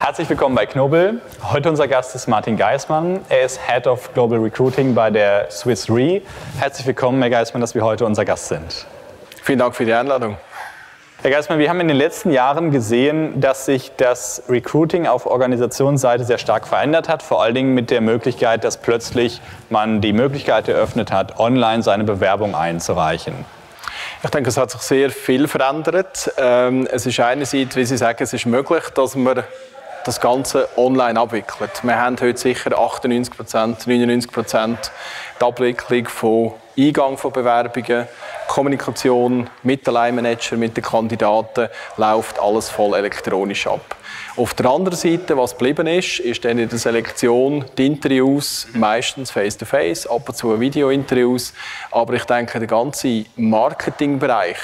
Herzlich willkommen bei Knobel. Heute unser Gast ist Martin Geismann. Er ist Head of Global Recruiting bei der Swiss Re. Herzlich willkommen, Herr Geismann, dass wir heute unser Gast sind. Vielen Dank für die Einladung. Herr Geismann, wir haben in den letzten Jahren gesehen, dass sich das Recruiting auf Organisationsseite sehr stark verändert hat, vor allen Dingen mit der Möglichkeit, dass plötzlich man die Möglichkeit eröffnet hat, online seine Bewerbung einzureichen. Ich denke, es hat sich sehr viel verändert. Es ist einerseits, wie Sie sagen, es ist möglich, dass man das Ganze online abwickelt. Wir haben heute sicher 99% die Abwicklung von Eingang von Bewerbungen, Kommunikation mit den Line-Manager, mit den Kandidaten, läuft alles voll elektronisch ab. Auf der anderen Seite, was geblieben ist, ist dann in der Selektion die Interviews, meistens face-to-face, ab und zu Video-Interviews. Aber ich denke, der ganze Marketingbereich,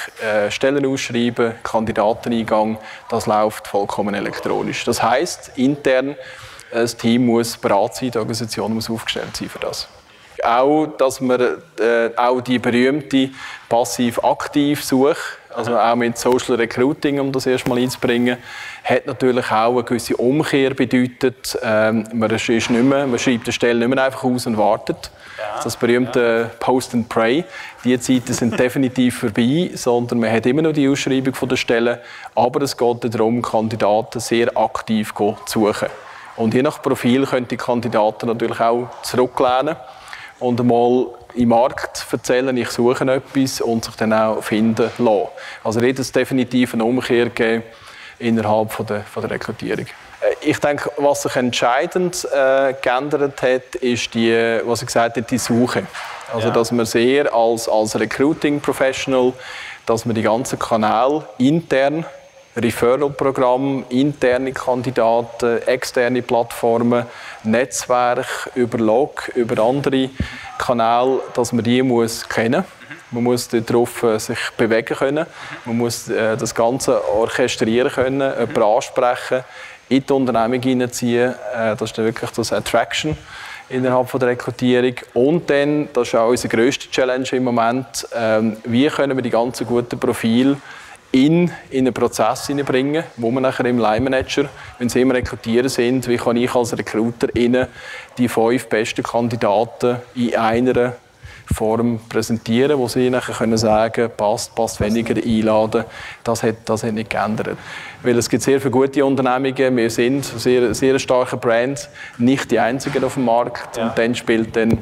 Stellen ausschreiben, Kandidateneingang, das läuft vollkommen elektronisch. Das heisst, intern, das Team muss bereit sein, die Organisation muss aufgestellt sein für das. Auch, dass man auch die berühmte Passiv-Aktiv-Suche, also auch mit Social Recruiting, um das erstmal einzubringen, hat natürlich auch eine gewisse Umkehr bedeutet. Man schreibt die Stelle nicht mehr einfach aus und wartet. Das berühmte Post and Pray. Die Zeiten sind definitiv vorbei, sondern man hat immer noch die Ausschreibung der Stellen. Aber es geht darum, Kandidaten sehr aktiv zu suchen. Und je nach Profil können die Kandidaten natürlich auch zurücklehnen und einmal im Markt erzählen, ich suche etwas und sich dann auch finden lassen. Also wird es definitiv eine Umkehr geben innerhalb von der Rekrutierung. Ich denke, was sich entscheidend geändert hat, ist die, was ich gesagt habe, die Suche. Also dass man sehr als Recruiting Professional, dass man die ganzen Kanäle intern, Referral-Programm, interne Kandidaten, externe Plattformen, Netzwerk, über Log, über andere Kanäle, dass man die muss kennen. Man muss sich darauf bewegen können. Man muss das Ganze orchestrieren können, jemanden ansprechen, in die Unternehmung hineinziehen. Das ist dann wirklich das Attraction innerhalb von der Rekrutierung. Und dann, das ist auch unsere grösste Challenge im Moment, wie können wir die ganzen guten Profile in einen Prozess hineinbringen, wo man nachher im Line Manager, wenn sie im Rekrutieren sind, wie kann ich als Recruiter ihnen die 5 besten Kandidaten in einer Form präsentieren, wo sie nachher können sagen, passt weniger, einladen. Das hat nicht geändert. Weil es gibt sehr viele gute Unternehmungen, wir sind sehr, sehr starke Brands, nicht die einzigen auf dem Markt, und dann spielt dann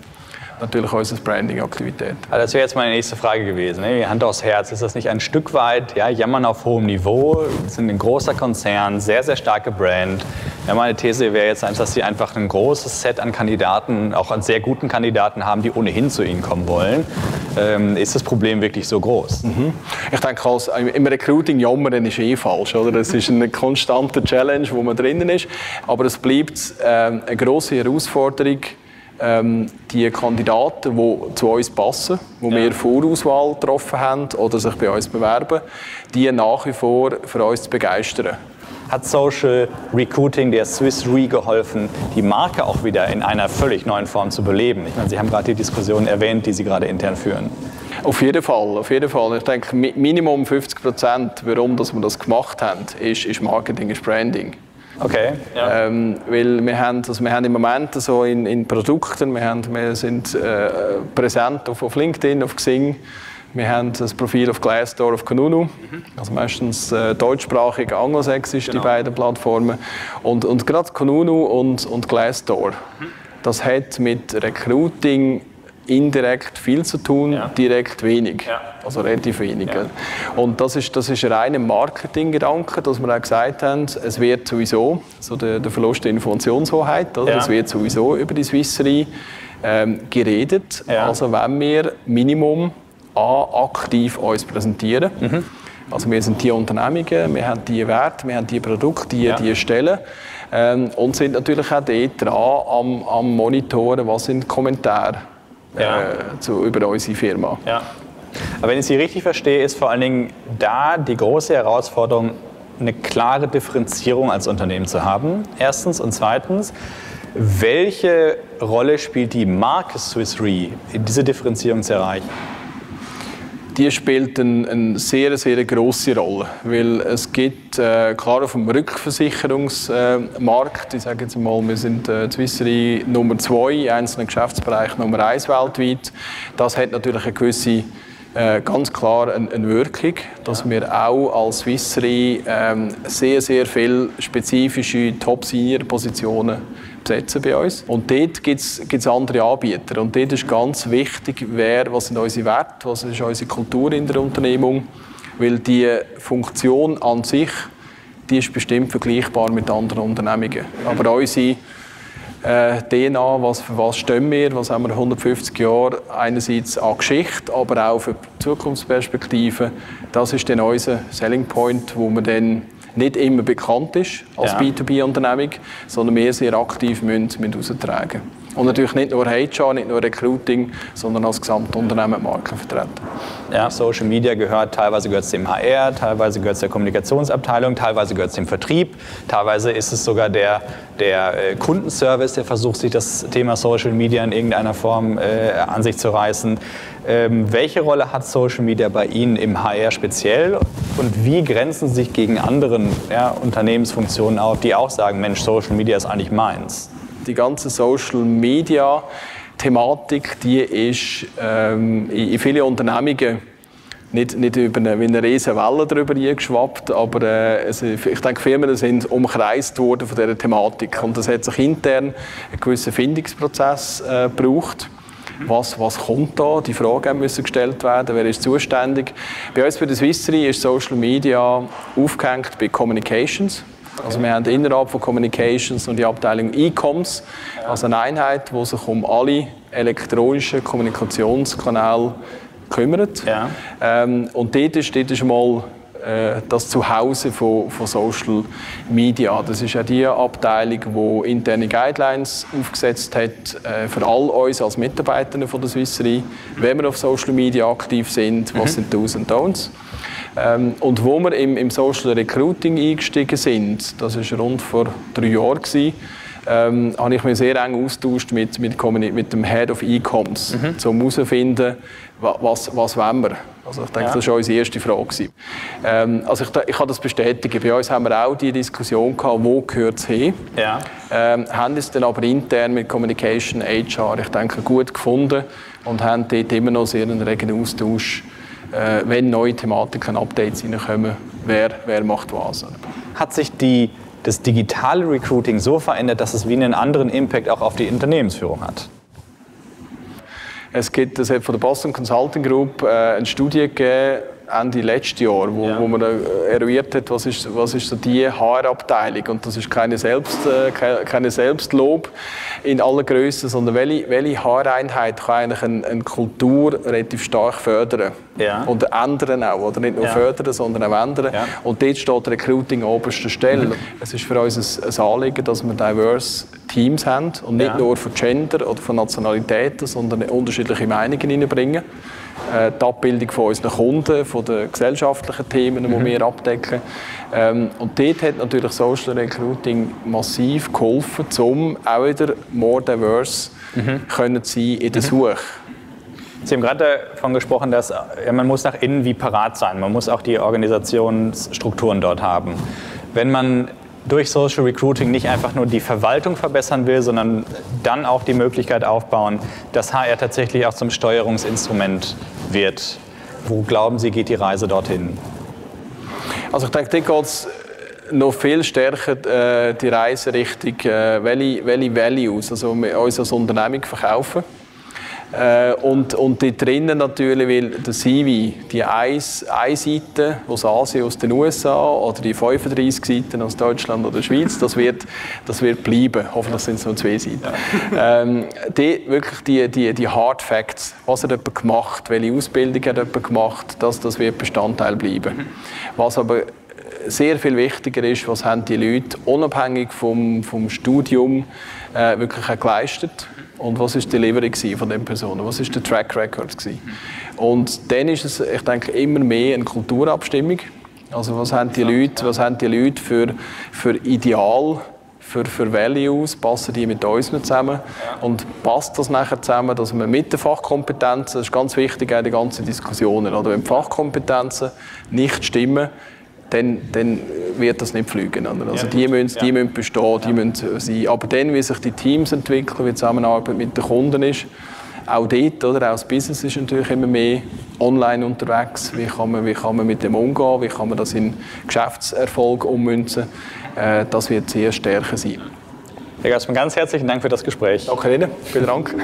natürlich unsere Branding-Aktivität. Also das wäre jetzt meine nächste Frage gewesen. Ne? Hand aufs Herz, ist das nicht ein Stück weit Jammern auf hohem Niveau? Wir sind ein großer Konzern, sehr, sehr starke Brand. Ja, meine These wäre jetzt, dass Sie einfach ein großes Set an Kandidaten, auch an sehr guten Kandidaten haben, die ohnehin zu Ihnen kommen wollen. Ist das Problem wirklich so groß? Mhm. Ich denke, im Recruiting jammern ist eh falsch. Oder? Das ist eine konstante Challenge, wo man drinnen ist. Aber es bleibt eine grosse Herausforderung, die Kandidaten, die zu uns passen, die wir Vorauswahl getroffen haben oder sich bei uns bewerben, die nach wie vor für uns zu begeistern. Hat Social Recruiting der Swiss Re geholfen, die Marke auch wieder in einer völlig neuen Form zu beleben? Ich meine, Sie haben gerade die Diskussion erwähnt, die Sie gerade intern führen. Auf jeden Fall. Ich denke, Minimum 50%, warum wir das gemacht haben, ist Marketing, ist Branding. Okay. Ja. Weil wir haben im Moment so in Produkten, wir sind präsent auf LinkedIn, auf Xing, wir haben das Profil auf Glassdoor, auf Kununu, also meistens deutschsprachig, anglosächsisch, die beiden Plattformen. Und gerade Kununu und Glassdoor, das hat mit Recruiting indirekt viel zu tun, direkt wenig, also relativ wenig. Ja. Und das ist rein ein Marketinggedanke, dass wir auch gesagt haben, es wird sowieso, so der Verlust der Informationshoheit, oder? Es wird sowieso über die Swiss Re geredet. Ja. Also wenn wir Minimum aktiv uns präsentieren, also wir sind die Unternehmungen, wir haben die Werte, wir haben die Produkte, die Stellen und sind natürlich auch dort dran am Monitoren, was sind die Kommentare über unsere Firma. Ja. Aber wenn ich Sie richtig verstehe, ist vor allen Dingen da die große Herausforderung, eine klare Differenzierung als Unternehmen zu haben. Erstens und zweitens, welche Rolle spielt die Marke Swiss Re, diese Differenzierung zu erreichen? die spielt eine sehr, sehr grosse Rolle, weil es gibt, klar auf dem Rückversicherungsmarkt, ich sage jetzt mal, wir sind Swiss Re Nummer 2, in einzelnen Geschäftsbereichen Nummer 1 weltweit, das hat natürlich eine gewisse, ganz klar eine Wirkung, dass wir auch als Swiss Re sehr, sehr viele spezifische Top-Senior-Positionen besetzen bei uns. Und dort gibt es andere Anbieter. Und dort ist ganz wichtig, was sind unsere Werte, was ist unsere Kultur in der Unternehmung. Weil die Funktion an sich, die ist bestimmt vergleichbar mit anderen Unternehmungen. Aber unsere DNA, für was stehen wir, was haben wir 150 Jahre einerseits an Geschichte, aber auch für Zukunftsperspektiven, das ist dann unser Selling Point, wo man dann nicht immer bekannt ist als B2B-Unternehmung, sondern wir sehr aktiv mit austragen. Und natürlich nicht nur HR, nicht nur Recruiting, sondern als Gesamtunternehmen Marken vertreten. Ja, Social Media gehört, teilweise gehört es dem HR, teilweise gehört es der Kommunikationsabteilung, teilweise gehört es dem Vertrieb, teilweise ist es sogar der Kundenservice, der versucht, sich das Thema Social Media in irgendeiner Form an sich zu reißen. Welche Rolle hat Social Media bei Ihnen im HR speziell und wie grenzen Sie sich gegen anderen Unternehmensfunktionen auf, die auch sagen, Mensch, Social Media ist eigentlich meins? Die ganze Social-Media-Thematik, die ist in vielen Unternehmungen nicht über eine riesen Welle darüber geschwappt, aber ich denke, Firmen sind umkreist worden von dieser Thematik. Und das hat sich intern einen gewissen Findungsprozess gebraucht. Was kommt da? Die Fragen müssen gestellt werden, wer ist zuständig? Bei uns bei der Swiss Re ist Social Media aufgehängt bei Communications. Also wir haben innerhalb von Communications und die Abteilung E-Coms, also eine Einheit, die sich um alle elektronischen Kommunikationskanäle kümmert. Ja. Und dort ist mal das Zuhause von Social Media. Das ist auch die Abteilung, die interne Guidelines aufgesetzt hat für all uns als Mitarbeiter von der Swiss Re, wenn wir auf Social Media aktiv sind, was sind die Do's und Don'ts. Und wo wir im Social Recruiting eingestiegen sind, das war rund vor 3 Jahren, habe ich mich sehr eng austauscht mit dem Head of E-Coms, um herauszufinden, was wollen wir. Also ich denke, das war unsere erste Frage. Also ich kann das bestätigen. Bei uns haben wir auch die Diskussion gehabt, wo gehört es hin. Ja. Haben es dann aber intern mit Communication, HR, ich denke, gut gefunden und haben dort immer noch sehr einen regen Austausch. Wenn neue Thematiken, Updates reinkommen, wer macht was. Hat sich das digitale Recruiting so verändert, dass es wie einen anderen Impact auch auf die Unternehmensführung hat? Es hat von der Boston Consulting Group eine Studie gegeben, Ende letzten Jahr, wo man eruiert hat, was ist so die HR-Abteilung. Und das ist keine Selbstlob in aller Größe, sondern welche HR-Einheit kann eigentlich eine Kultur relativ stark fördern und ändern auch. Oder nicht nur fördern, sondern auch ändern. Ja. Und dort steht Recruiting an oberster Stelle. Es ist für uns ein Anliegen, dass wir diverse Teams haben und nicht nur von Gender oder von Nationalitäten, sondern unterschiedliche Meinungen hineinbringen. Die Abbildung von unseren Kunden, von den gesellschaftlichen Themen, die wir abdecken. Und dort hat natürlich Social Recruiting massiv geholfen, um auch wieder more diverse können sie in der Suche. Sie haben gerade davon gesprochen, dass man muss nach innen wie parat sein. Man muss auch die Organisationsstrukturen dort haben. Wenn man durch Social Recruiting nicht einfach nur die Verwaltung verbessern will, sondern dann auch die Möglichkeit aufbauen, dass HR tatsächlich auch zum Steuerungsinstrument wird. Wo glauben Sie, geht die Reise dorthin? Also ich denke, dort geht es noch viel stärker die Reise Richtung welche Values, also wir uns als Unternehmen verkaufen. Und dort drinnen natürlich, weil der CV, die eine Seite aus Asien, aus den USA oder die 35 Seiten aus Deutschland oder der Schweiz, das wird bleiben. Hoffentlich sind es nur 2 Seiten. Ja. Wirklich die Hard Facts, was hat jemand gemacht, welche Ausbildung hat jemand gemacht, das wird Bestandteil bleiben. Was aber sehr viel wichtiger ist, was haben die Leute unabhängig vom Studium wirklich auch geleistet. Und was war die Delivery von den Personen? Was war der Track Record? Und dann ist es, ich denke, immer mehr eine Kulturabstimmung. Also was haben die Leute für Ideal für Values, passen die mit uns zusammen und passt das nachher zusammen, dass man mit den Fachkompetenzen, das ist ganz wichtig, auch die ganzen Diskussionen, oder wenn die Fachkompetenzen nicht stimmen, dann wird das nicht fliegen. Also die müssen bestehen, die müssen sein. Aber dann, wie sich die Teams entwickeln, wie die Zusammenarbeit mit den Kunden ist, auch dort, oder, auch das Business ist natürlich immer mehr online unterwegs. Wie kann man mit dem umgehen, wie kann man das in Geschäftserfolg ummünzen, das wird sehr stärker sein. Herr Geismann, ganz herzlichen Dank für das Gespräch. Danke Ihnen, vielen Dank.